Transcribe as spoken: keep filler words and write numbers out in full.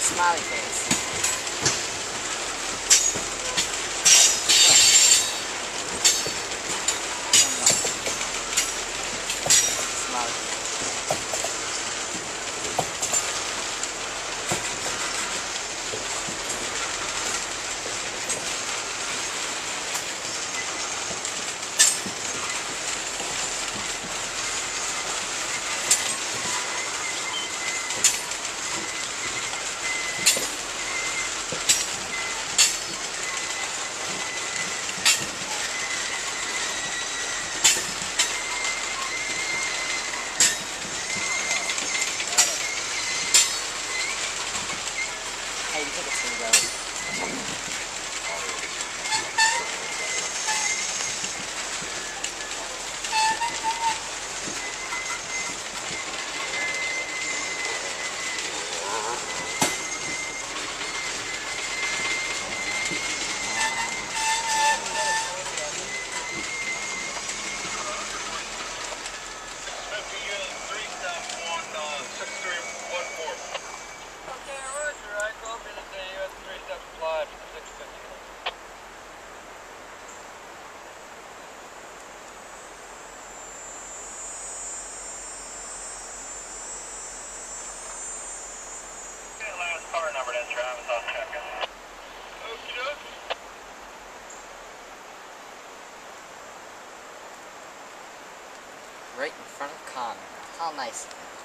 Smiley face. Right in front of Connor. How nice of him.